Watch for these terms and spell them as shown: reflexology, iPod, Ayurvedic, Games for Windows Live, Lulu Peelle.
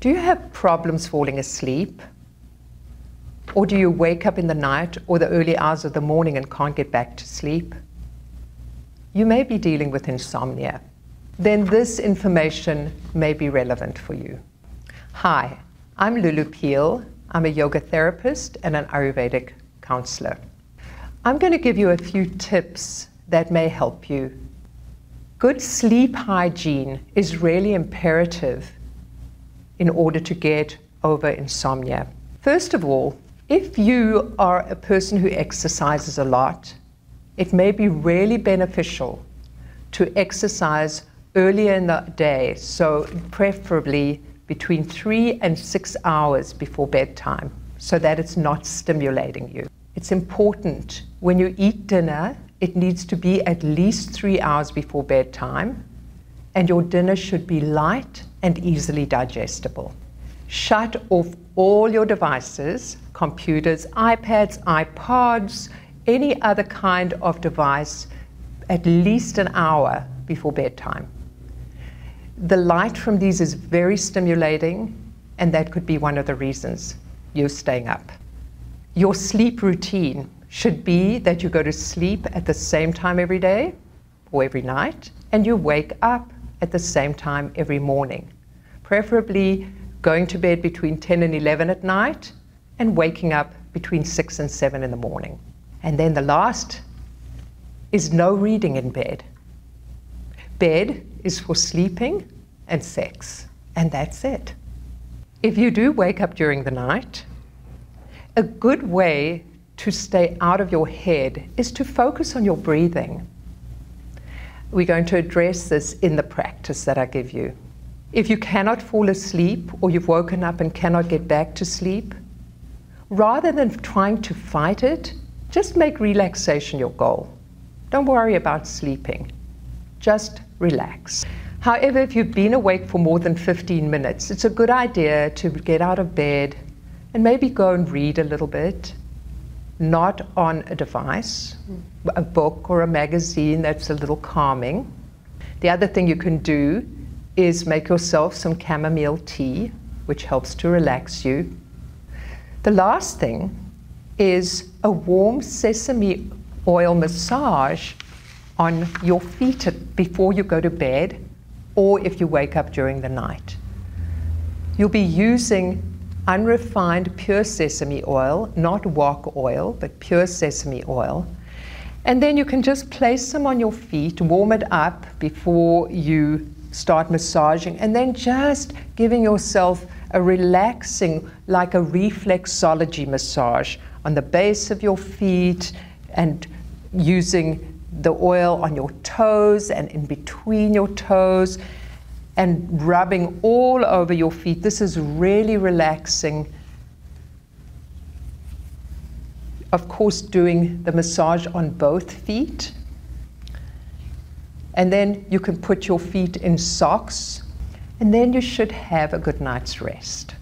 Do you have problems falling asleep? Or do you wake up in the night or the early hours of the morning and can't get back to sleep? You may be dealing with insomnia. Then this information may be relevant for you. Hi, I'm Lulu Peelle. I'm a yoga therapist and an Ayurvedic counselor. I'm going to give you a few tips that may help you. Good sleep hygiene is really imperative in order to get over insomnia. First of all, if you are a person who exercises a lot, it may be really beneficial to exercise earlier in the day, so preferably between 3 and 6 hours before bedtime, so that it's not stimulating you. It's important when you eat dinner, it needs to be at least 3 hours before bedtime, and your dinner should be light and easily digestible. Shut off all your devices, computers, iPads, iPods, any other kind of device, at least an hour before bedtime. The light from these is very stimulating, and that could be one of the reasons you're staying up. Your sleep routine should be that you go to sleep at the same time every day or every night, and you wake up at the same time every morning, preferably going to bed between 10 and 11 at night and waking up between 6 and 7 in the morning. And then the last is no reading in bed. Bed is for sleeping and sex, and that's it. If you do wake up during the night, a good way to stay out of your head is to focus on your breathing. We're going to address this in the practice that I give you. If you cannot fall asleep or you've woken up and cannot get back to sleep, rather than trying to fight it, just make relaxation your goal. Don't worry about sleeping. Just relax. However, if you've been awake for more than 15 minutes, it's a good idea to get out of bed and maybe go and read a little bit, not on a device, a book or a magazine that's a little calming. The other thing you can do is make yourself some chamomile tea, which helps to relax you. The last thing is a warm sesame oil massage on your feet before you go to bed, or if you wake up during the night. You'll be using unrefined pure sesame oil, not wok oil, but pure sesame oil. And then you can just place some on your feet, warm it up before you start massaging, and then just giving yourself a relaxing, like a reflexology massage on the base of your feet and using the oil on your toes and in between your toes and rubbing all over your feet. This is really relaxing. Of course, doing the massage on both feet. And then you can put your feet in socks, and then you should have a good night's rest.